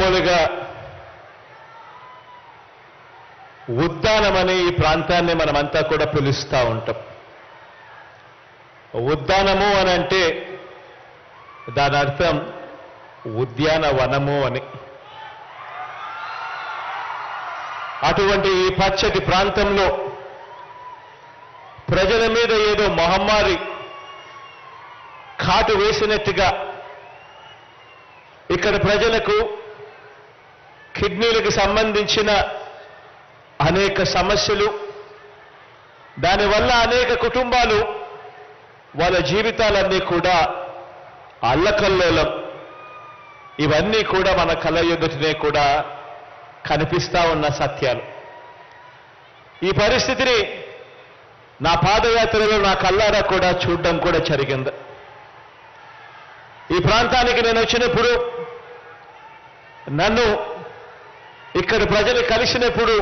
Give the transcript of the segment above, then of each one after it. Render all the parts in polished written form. మామూలుగా ఉద్దానం అనే ఈ ప్రాంతాన్ని మనమంతా కూడా పిలుస్తూ ఉంటాం. ఉద్దానము అని అంటే దాని అర్థం ఉద్యాన వనము అని. అటువంటి ఈ పచ్చటి ప్రాంతంలో ప్రజల మీద ఏదో మహమ్మారి కాటు వేసినట్టుగా ఇక్కడ ప్రజలకు కిడ్నీలకు సంబంధించిన అనేక సమస్యలు, దానివల్ల అనేక కుటుంబాలు వాళ్ళ జీవితాలన్నీ కూడా అల్లకల్లోలం, ఇవన్నీ కూడా మన కళ్ళ ఎదుటనే కూడా కనిపిస్తా ఉన్న సత్యాలు. ఈ పరిస్థితిని నా పాదయాత్రలో నా కళ్ళారా కూడా చూడడం కూడా జరిగింది. ఈ ప్రాంతానికి నేను వచ్చినప్పుడు, నన్ను ఇక్కడ ప్రజలు కలిసినప్పుడు,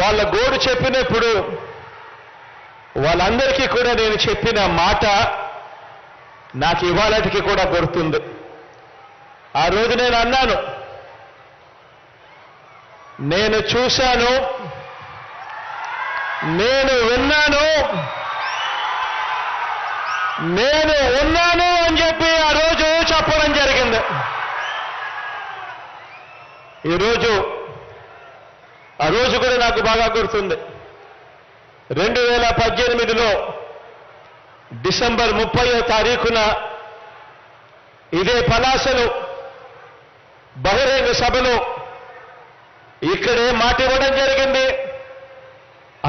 వాళ్ళ గోడు చెప్పినప్పుడు, వాళ్ళందరికీ కూడా నేను చెప్పిన మాట నాకు ఇవాళటికి కూడా గుర్తుంది. ఆ రోజు నేను అన్నాను, నేను చూశాను, నేను విన్నాను, నేను ఉన్నాను అని చెప్పి ఆ రోజు చెప్పడం జరిగింది. ఈరోజు ఆ రోజు కూడా నాకు బాగా గుర్తుంది. 2018లో డిసెంబర్ 30వ తారీఖున ఇదే పలాసలో బహిరంగ సభలో ఇక్కడే మాట ఇవ్వడం జరిగింది.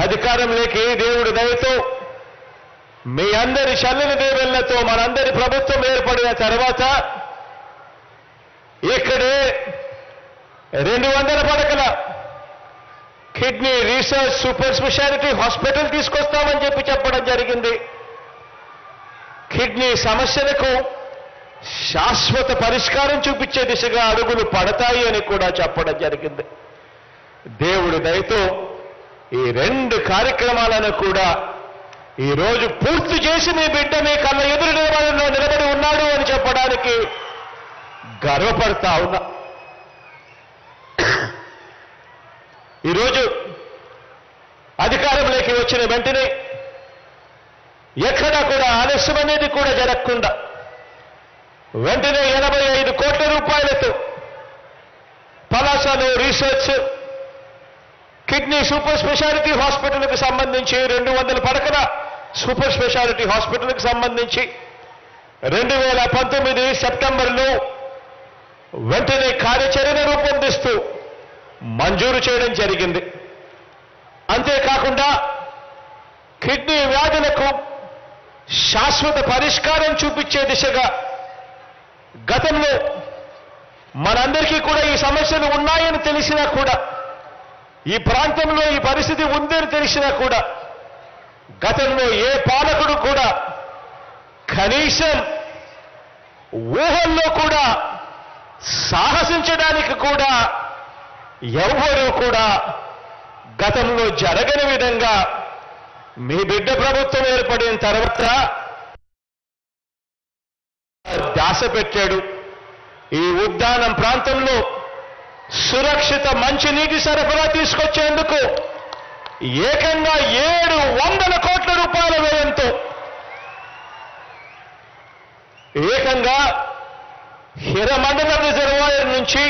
అధికారంలోకి దేవుడి దయతో మీ అందరి చల్లని దేవుళ్లతో మనందరి ప్రభుత్వం ఏర్పడిన తర్వాత ఇక్కడే 200 పడకల kidney research super speciality hospital తీసుకొస్తామని చెప్పి చెప్పడం జరిగింది. కిడ్నీ సమస్యలకు శాశ్వత పరిష్కారం చూపించే దిశగా అడుగులు పడతాయి అని కూడా చెప్పడం జరిగింది. దేవుడి దయతో ఈ 2 కార్యక్రమాలను కూడా ఈరోజు పూర్తి చేసి మీ బిడ్డ మీ కళ్ళ ఎదురు నిలబడి ఉన్నాడు అని చెప్పడానికి గర్వపడతా ఉన్నా. ఈరోజు అధికారంలోకి వచ్చిన వెంటనే ఎక్కడా కూడా ఆలస్యం అనేది కూడా జరగకుండా వెంటనే 85 కోట్ల రూపాయలతో పలాసలో రీసెర్చ్ కిడ్నీ సూపర్ స్పెషాలిటీ హాస్పిటల్కి సంబంధించి 200 పడకల సూపర్ స్పెషాలిటీ హాస్పిటల్కి సంబంధించి 2019 సెప్టెంబర్లో వెంటనే కార్యాచరణ రూపొందిస్తూ మంజూరు చేయడం జరిగింది. అంతేకాకుండా కిడ్నీ వ్యాధులకు శాశ్వత పరిష్కారం చూపించే దిశగా గతంలో మనందరికీ కూడా ఈ సమస్యలు ఉన్నాయని తెలిసినా కూడా, ఈ ప్రాంతంలో ఈ పరిస్థితి ఉందని తెలిసినా కూడా, గతంలో ఏ పాలకుడు కూడా కనీసం ఊహల్లో కూడా సాహసించడానికి కూడా ఎవరూ కూడా గతంలో జరగని విధంగా మీ బిడ్డ ప్రభుత్వం ఏర్పడిన తర్వాత దాస పెట్టాడు. ఈ ఉద్దానం ప్రాంతంలో సురక్షిత మంచినీటి సరఫరా తీసుకొచ్చేందుకు ఏకంగా 700 కోట్ల రూపాయల వ్యయంతో ఏకంగా హిరమండల రిజర్వాయర్ నుంచి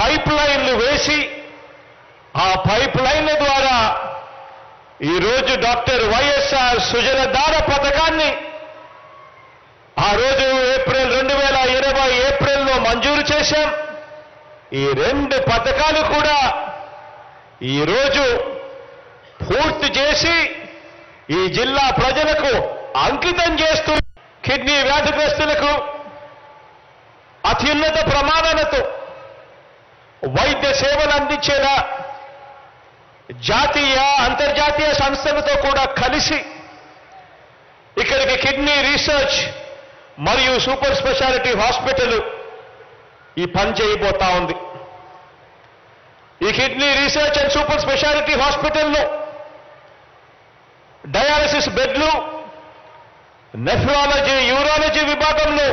పైప్ లైన్లు వేసి, ఆ పైప్ లైన్ల ద్వారా ఈరోజు డాక్టర్ వైఎస్ఆర్ సుజలధార పథకాన్ని ఆ రోజు ఏప్రిల్ 2020 ఏప్రిల్లో మంజూరు చేశాం. ఈ 2 పథకాలు కూడా ఈరోజు పూర్తి చేసి ఈ జిల్లా ప్రజలకు అంకితం చేస్తూ, కిడ్నీ వ్యాధిగ్రస్తులకు అత్యున్నత ప్రమాణాలతో వైద్య సేవలు అందించేలా జాతీయ అంతర్జాతీయ సంస్థలతో కూడా కలిసి ఇక్కడికి కిడ్నీ రీసెర్చ్ మరియు సూపర్ స్పెషాలిటీ హాస్పిటల్ ఈ పని చేయబోతా ఉంది. ఈ kidney research and super speciality హాస్పిటల్లో డయాలసిస్ బెడ్లు, నెఫ్రాలజీ, యూరాలజీ విభాగంలో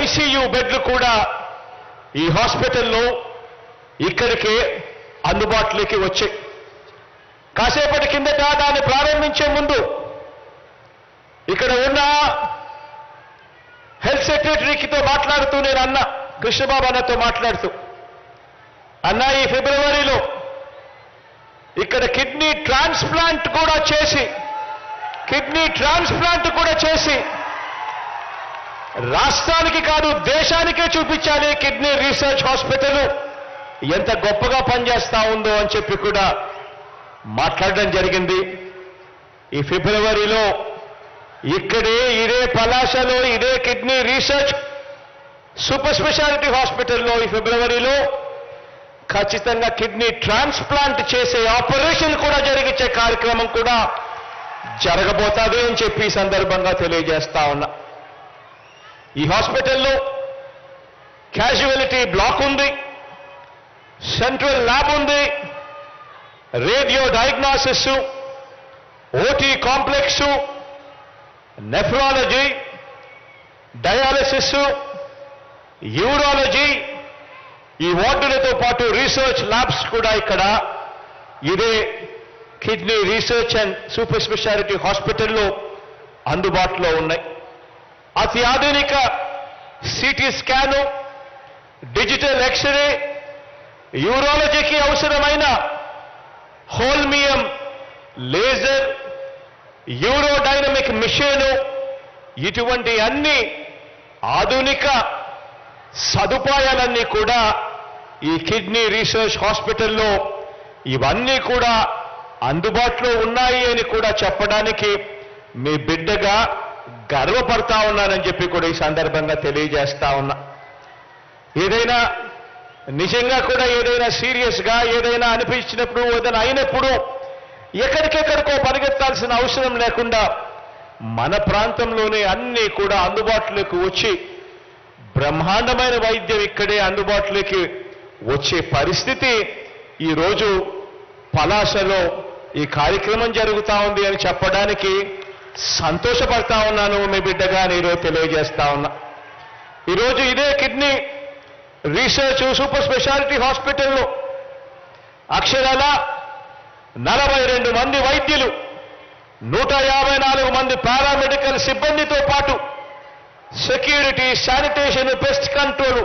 ఐసీయూ బెడ్లు కూడా ఈ హాస్పిటల్లో ఇక్కడికే అందుబాటులోకి వచ్చాయి. కాసేపటి కిందట దాన్ని ప్రారంభించే ముందు ఇక్కడ ఉన్న హెల్త్ సెక్రటరీకితో మాట్లాడుతూ నేను అన్నా, కృష్ణబాబు అన్నతో మాట్లాడుతూ అన్నా, ఈ ఫిబ్రవరిలో ఇక్కడ కిడ్నీ ట్రాన్స్ప్లాంట్ కూడా చేసి రాష్ట్రానికి కాదు దేశానికే చూపించాలి కిడ్నీ రీసెర్చ్ హాస్పిటల్ ఎంత గొప్పగా పనిచేస్తా ఉందో అని చెప్పి కూడా మాట్లాడడం జరిగింది. ఈ ఫిబ్రవరిలో ఇక్కడే ఇదే పలాసలో ఇదే కిడ్నీ రీసెర్చ్ సూపర్ స్పెషాలిటీ హాస్పిటల్లో ఈ ఫిబ్రవరిలో ఖచ్చితంగా కిడ్నీ ట్రాన్స్ప్లాంట్ చేసే ఆపరేషన్ కూడా జరిగించే కార్యక్రమం కూడా జరగబోతుంది అని చెప్పి ఈ సందర్భంగా తెలియజేస్తా ఉన్నా. ఈ హాస్పిటల్లో క్యాజువాలిటీ బ్లాక్ ఉంది, సెంట్రల్ ల్యాబ్ ఉంది, radio diagnosis, OT complex, nephrology, dialysis, urology, ఈ వార్డులతో పాటు రీసెర్చ్ ల్యాబ్స్ కూడా ఇక్కడ ఇదే kidney research and super speciality హాస్పిటల్లో అందుబాటులో ఉన్నాయి. అతి ఆధునిక సిటీ స్కాను, డిజిటల్ ఎక్స్రే, యూరాలజీకి అవసరమైన హోల్మియం లేజర్, యూరోడైనమిక్ మిషను, ఇటువంటి అన్ని ఆధునిక సదుపాయాలన్నీ కూడా ఈ కిడ్నీ రీసెర్చ్ హాస్పిటల్లో ఇవన్నీ కూడా అందుబాటులో ఉన్నాయి అని కూడా చెప్పడానికి మీ బిడ్డగా గర్వపడతా ఉన్నానని చెప్పి కూడా ఈ సందర్భంగా తెలియజేస్తా ఉన్నా. ఏదైనా నిజంగా కూడా ఏదైనా సీరియస్గా ఏదైనా అనిపించినప్పుడు ఏదైనా అయినప్పుడు ఎక్కడికెక్కడికో పరిగెత్తాల్సిన అవసరం లేకుండా మన ప్రాంతంలోనే అన్నీ కూడా అందుబాటులోకి వచ్చి బ్రహ్మాండమైన వైద్యం ఇక్కడే అందుబాటులోకి వచ్చే పరిస్థితి ఈరోజు పలాసలో ఈ కార్యక్రమం జరుగుతూ ఉంది అని చెప్పడానికి సంతోషపడతా ఉన్నాను మీ బిడ్డగా అని ఈరోజు తెలియజేస్తా ఉన్నా. ఈరోజు ఇదే కిడ్నీ రీసెర్చ్ సూపర్ స్పెషాలిటీ హాస్పిటల్లో అక్షరాల 42 మంది వైద్యులు, 154 మంది పారామెడికల్ సిబ్బందితో పాటు సెక్యూరిటీ, శానిటేషన్, పెస్ట్ కంట్రోల్,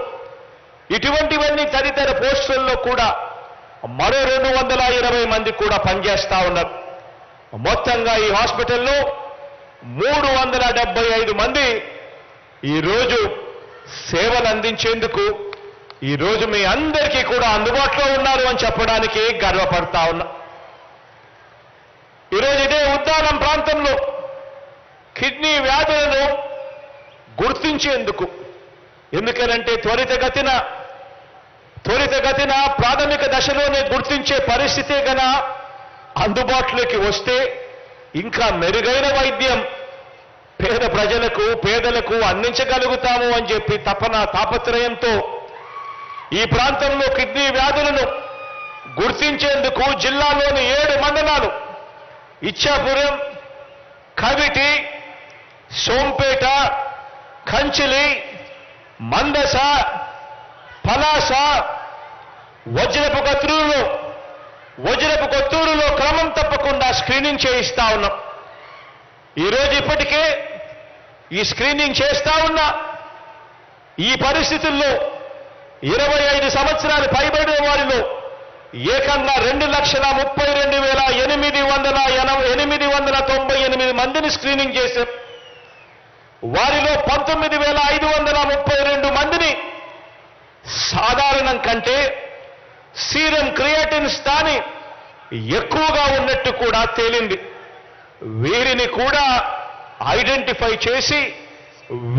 ఇటువంటివన్నీ తదితర పోస్టుల్లో కూడా మరో 220 మంది కూడా పనిచేస్తా ఉన్నారు. మొత్తంగా ఈ హాస్పిటల్లో 375 మంది ఈరోజు సేవలు అందించేందుకు ఈరోజు మీ అందరికీ కూడా అందుబాటులో ఉన్నారు అని చెప్పడానికి గర్వపడతా ఉన్నా. ఈరోజు ఇదే ఉద్దానం ప్రాంతంలో కిడ్నీ వ్యాధులను గుర్తించేందుకు, ఎందుకనంటే త్వరితగతిన ప్రాథమిక దశలోనే గుర్తించే పరిస్థితే గన అందుబాటులోకి వస్తే ఇంకా మెరుగైన వైద్యం పేద ప్రజలకు, పేదలకు అందించగలుగుతాము అని చెప్పి తపన తాపత్రయంతో ఈ ప్రాంతంలో కిడ్నీ వ్యాధులను గుర్తించేందుకు జిల్లాలోని 7 మండలాలు ఇచ్చాపురం, కవిటి, సోంపేట, కంచిలి, మందస, పలాస, వజ్రపుకొత్తూరులో క్రమం తప్పకుండా స్క్రీనింగ్ చేయిస్తా ఉన్నాం. ఈరోజు ఇప్పటికే ఈ స్క్రీనింగ్ చేస్తా ఉన్న ఈ పరిస్థితుల్లో 25 సంవత్సరాలు పైబడిన వారిలో ఏకంగా 2,32,898 మందిని స్క్రీనింగ్ చేశాం. వారిలో 19,532 మందిని సాధారణం కంటే సీరం క్రియాటిన్ స్థాయి ఎక్కువగా ఉన్నట్టు కూడా తేలింది. వీరిని కూడా ఐడెంటిఫై చేసి,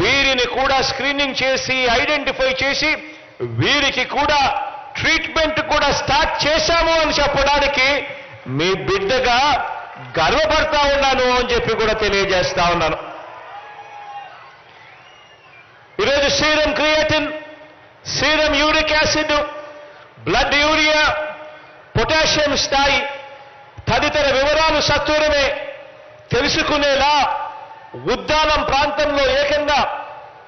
వీరిని కూడా స్క్రీనింగ్ చేసి, ఐడెంటిఫై చేసి వీరికి కూడా ట్రీట్మెంట్ కూడా స్టార్ట్ చేశాము అని చెప్పడానికి మీ బిడ్డగా గర్వపడతా ఉన్నాను అని చెప్పి కూడా తెలియజేస్తా ఉన్నాను. ఈరోజు serum creatinine, serum uric acid, blood urea, potassium స్థాయి తదితర వివరాలు సత్వరమే తెలుసుకునేలా ఉద్దానం ప్రాంతంలో ఏకంగా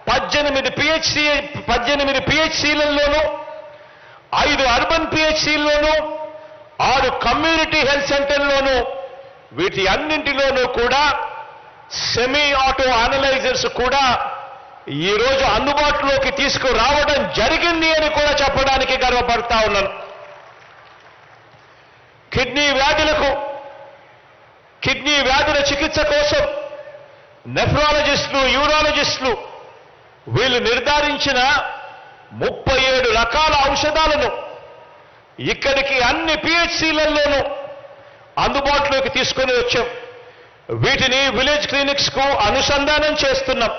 18 పిహెచ్సిలలోనూ 5 అర్బన్ పిహెచ్సిల్లోనూ 6 కమ్యూనిటీ హెల్త్ సెంటర్లోనూ వీటి అన్నింటిలోనూ కూడా సెమీ ఆటో అనలైజర్స్ కూడా ఈరోజు అందుబాటులోకి తీసుకురావడం జరిగింది అని కూడా చెప్పడానికి గర్వపడతా ఉన్నాను. కిడ్నీ వ్యాధుల చికిత్స కోసం నెఫ్రాలజిస్టులు, యూరాలజిస్టులు వీళ్ళు నిర్ధారించిన 37 రకాల ఔషధాలను ఇక్కడికి అన్ని పిహెచ్సిలలోనూ అందుబాటులోకి తీసుకొని వచ్చాం. వీటిని విలేజ్ క్లినిక్స్ కు అనుసంధానం చేస్తున్నాం.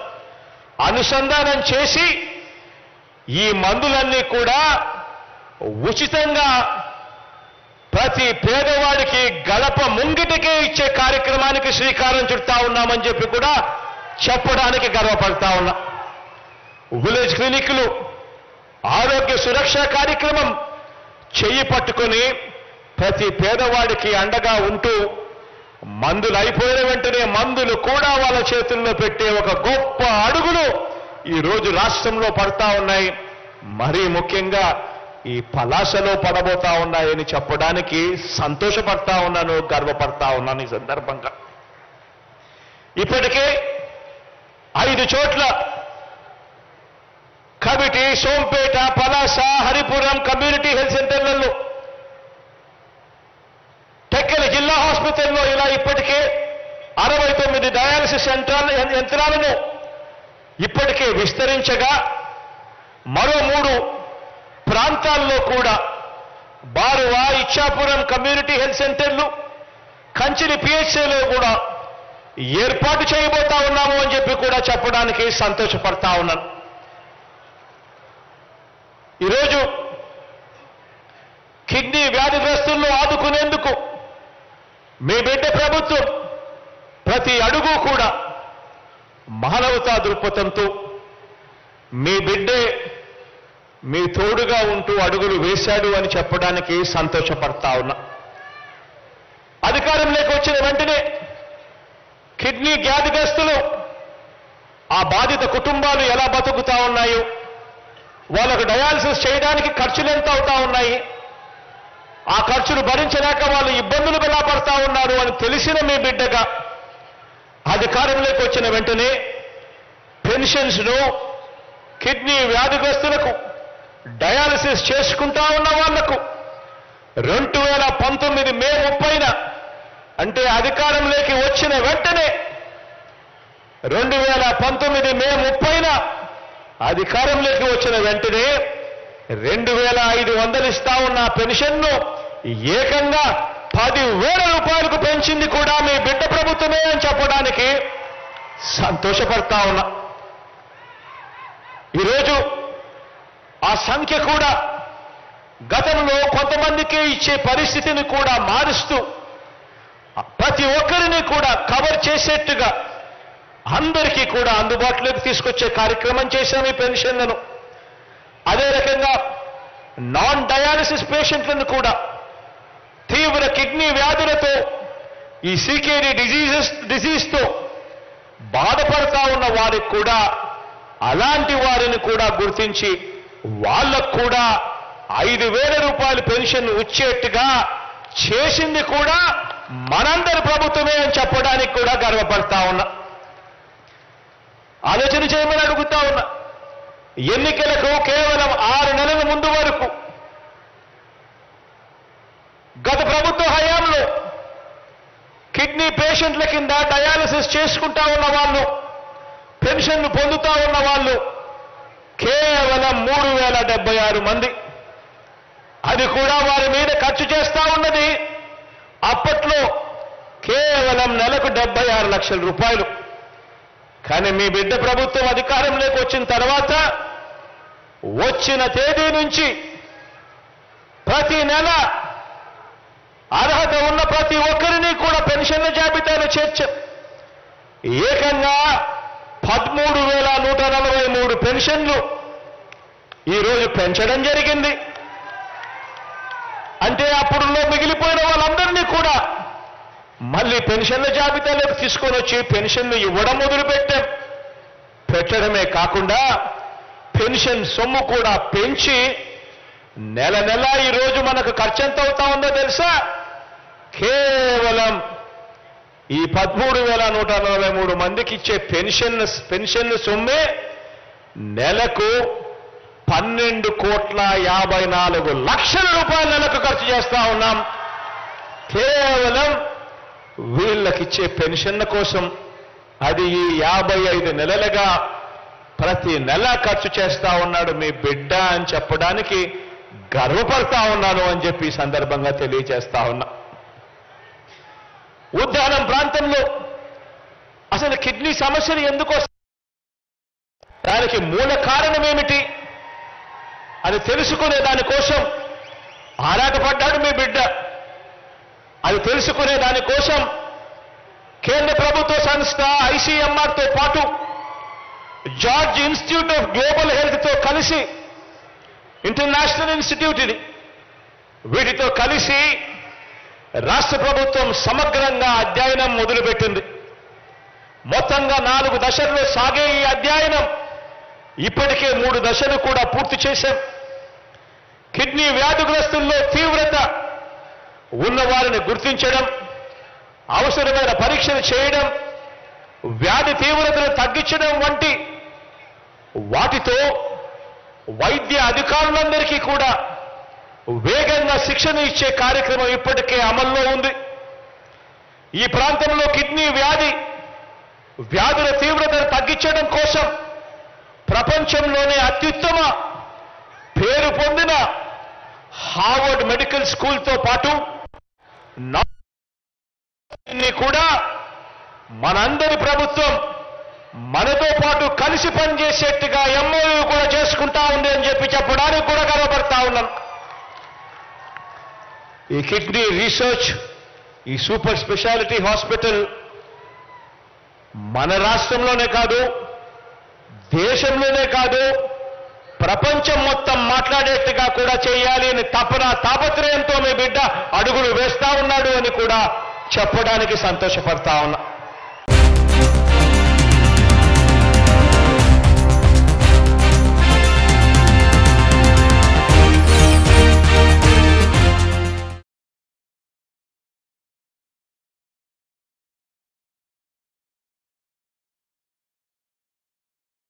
అనుసంధానం చేసి ఈ మందులన్నీ కూడా ఉచితంగా ప్రతి పేదవాడికి గడప ముంగిటికే ఇచ్చే కార్యక్రమానికి శ్రీకారం చుడతా ఉన్నామని చెప్పి కూడా చెప్పడానికి గర్వపడతా ఉన్నా. విలేజ్ క్లినిక్లు, ఆరోగ్య సురక్ష కార్యక్రమం చెయ్యి పట్టుకొని ప్రతి పేదవాడికి అండగా ఉంటూ మందులు అయిపోయిన వెంటనే మందులు కూడా వాళ్ళ చేతుల్లో పెట్టే ఒక గొప్ప అడుగులు ఈరోజు రాష్ట్రంలో పడతా ఉన్నాయి. మరీ ముఖ్యంగా ఈ పలాసలో పడబోతా ఉన్నాయని చెప్పడానికి సంతోషపడతా ఉన్నాను, గర్వపడతా ఉన్నాను. ఈ సందర్భంగా ఇప్పటికే 5 చోట్ల committee, Sompeta, Palasa, Haripuram community health సెంటర్లలో, టెక్కలి జిల్లా హాస్పిటల్లో ఇలా ఇప్పటికే 69 డయాలసిస్ యంత్రాలను ఇప్పటికే విస్తరించగా మరో 3 ప్రాంతాల్లో కూడా బారువా, ఇచ్చాపురం కమ్యూనిటీ హెల్త్ సెంటర్లు, కంచిలి పిహెచ్సిలో కూడా ఏర్పాటు చేయబోతా ఉన్నాము అని చెప్పి కూడా చెప్పడానికి సంతోషపడతా ఉన్నాను. ఈరోజు కిడ్నీ వ్యాధిగ్రస్తులను ఆదుకునేందుకు మీ బిడ్డ ప్రభుత్వం ప్రతి అడుగు కూడా మానవతా దృక్పథంతో మీ బిడ్డే మీ తోడుగా ఉంటూ అడుగులు వేశాడు అని చెప్పడానికి సంతోషపడతా ఉన్నా. అధికారంలోకి వచ్చిన వెంటనే కిడ్నీ వ్యాధిగ్రస్తులు, ఆ బాధిత కుటుంబాలు ఎలా బతుకుతా ఉన్నాయో, వాళ్ళకు డయాలసిస్ చేయడానికి ఖర్చులు ఎంత అవుతా ఉన్నాయి, ఆ ఖర్చులు భరించలేక వాళ్ళు ఇబ్బందులు ఎలా పడతా ఉన్నారు అని తెలిసిన మీ బిడ్డగా అధికారంలోకి వచ్చిన వెంటనే పెన్షన్స్ను కిడ్నీ వ్యాధిగ్రస్తులకు, డయాలసిస్ చేసుకుంటా ఉన్న వాళ్లకు 2019 మే 30న, అంటే అధికారంలోకి వచ్చిన వెంటనే 2019 మే 30న అధికారంలోకి వచ్చిన వెంటనే 2500 ఇస్తా ఉన్న పెన్షన్ను ఏకంగా 10,000 రూపాయలకు పెంచింది కూడా మీ బిడ్డ ప్రభుత్వమే అని చెప్పడానికి సంతోషపడతా ఉన్నా. ఈరోజు ఆ సంఖ్య కూడా గతంలో కొంతమందికే ఇచ్చే పరిస్థితిని కూడా మారుస్తూ ప్రతి ఒక్కరిని కూడా కవర్ చేసేట్టుగా అందరికీ కూడా అందుబాటులోకి తీసుకొచ్చే కార్యక్రమం చేశాం ఈ పెన్షన్లను. అదే రకంగా నాన్ డయాలసిస్ పేషెంట్లను కూడా తీవ్ర కిడ్నీ వ్యాధులతో, ఈ సీకేడీ డిజీజ్తో బాధపడతా ఉన్న వారికి కూడా, అలాంటి వారిని కూడా గుర్తించి వాళ్ళకు కూడా 5,000 రూపాయలు పెన్షన్ వచ్చేట్టుగా చేసింది కూడా మనందరి ప్రభుత్వమే అని చెప్పడానికి కూడా గర్వపడతా ఉన్నా. ఆలోచన చేయమని అడుగుతా ఉన్నా. ఎన్నికలకు కేవలం 6 నెలల ముందు వరకు గత ప్రభుత్వ హయాంలో కిడ్నీ పేషెంట్ల కింద డయాలసిస్ చేసుకుంటా ఉన్న వాళ్ళు, పెన్షన్ను పొందుతా ఉన్న వాళ్ళు కేవలం 3,076 మంది. అది కూడా వారి మీద ఖర్చు చేస్తా ఉన్నది అప్పట్లో కేవలం నెలకు 76 లక్షల రూపాయలు. కానీ మీ బిడ్డ ప్రభుత్వం అధికారంలోకి వచ్చిన తర్వాత వచ్చిన తేదీ నుంచి ప్రతి నెల అర్హత ఉన్న ప్రతి ఒక్కరిని కూడా పెన్షన్ల జాబితాలో చేర్చారు. ఏకంగా 13,143 పెన్షన్లు ఈరోజు పెంచడం జరిగింది. అంటే అప్పుడులో మిగిలిపోయిన వాళ్ళందరినీ కూడా మళ్ళీ పెన్షన్ల జాబితాలోకి తీసుకొని వచ్చి పెన్షన్లు ఇవ్వడం మొదలుపెట్టాం. పెట్టడమే కాకుండా పెన్షన్ సొమ్ము కూడా పెంచి నెల నెల ఈరోజు మనకు ఖర్చు ఎంత అవుతా ఉందో తెలుసా? కేవలం ఈ 13,143 మందికి ఇచ్చే పెన్షన్ సొమ్మే నెలకు 12,54,00,000 నెలకు ఖర్చు చేస్తా ఉన్నాం. కేవలం వీళ్ళకిచ్చే పెన్షన్ల కోసం. అది ఈ 55 నెలలుగా ప్రతి నెల ఖర్చు చేస్తా ఉన్నాడు మీ బిడ్డ అని చెప్పడానికి గర్వపడతా ఉన్నాను అని చెప్పి ఈ సందర్భంగా తెలియజేస్తా ఉన్నా. ఉద్దానం ప్రాంతంలో అసలు కిడ్నీ సమస్యలు ఎందుకు వస్తాయి, దానికి మూల కారణం ఏమిటి అది తెలుసుకునే దానికోసం ఆరాటపడ్డాడు మీ బిడ్డ. అది తెలుసుకునే దానికోసం కేంద్ర ప్రభుత్వ సంస్థ ఐసీఎంఆర్తో పాటు జార్జ్ ఇన్స్టిట్యూట్ ఆఫ్ గ్లోబల్ హెల్త్తో కలిసి, ఇంటర్నేషనల్ ఇన్స్టిట్యూట్ ఇది, వీటితో కలిసి రాష్ట్ర ప్రభుత్వం సమగ్రంగా అధ్యయనం మొదలుపెట్టింది. మొత్తంగా 4 దశల్లో సాగే ఈ అధ్యయనం ఇప్పటికే 3 దశలు కూడా పూర్తి చేశాం. కిడ్నీ వ్యాధిగ్రస్తుల్లో తీవ్రత ఉన్నవారిని గుర్తించడం, అవసరమైన పరీక్షలు చేయడం, వ్యాధి తీవ్రతను తగ్గించడం వంటి వాటితో వైద్య అధికారులందరికీ కూడా వేగంగా శిక్షణ ఇచ్చే కార్యక్రమం ఇప్పటికే అమల్లో ఉంది. ఈ ప్రాంతంలో కిడ్నీ వ్యాధుల తీవ్రతను తగ్గించడం కోసం ప్రపంచంలోనే అత్యుత్తమ పేరు పొందిన హార్వర్డ్ మెడికల్ స్కూల్తో పాటు కూడా మనందరి ప్రభుత్వం మనతో పాటు కలిసి పనిచేసేట్టుగా ఎంఓయూ కూడా చేసుకుంటా ఉంది అని చెప్పి చెప్పడానికి కూడా గర్వపడతా ఉన్నాను. ఈ కిడ్నీ రీసెర్చ్, ఈ సూపర్ స్పెషాలిటీ హాస్పిటల్ మన రాష్ట్రంలోనే కాదు, దేశంలోనే కాదు, ప్రపంచం మొత్తం మాట్లాడేట్టుగా కూడా చేయాలి అని తపన తాపత్రయంతో మీ బిడ్డ అడుగులు వేస్తా ఉన్నాడు అని కూడా చెప్పడానికి సంతోషపడతా ఉన్నా.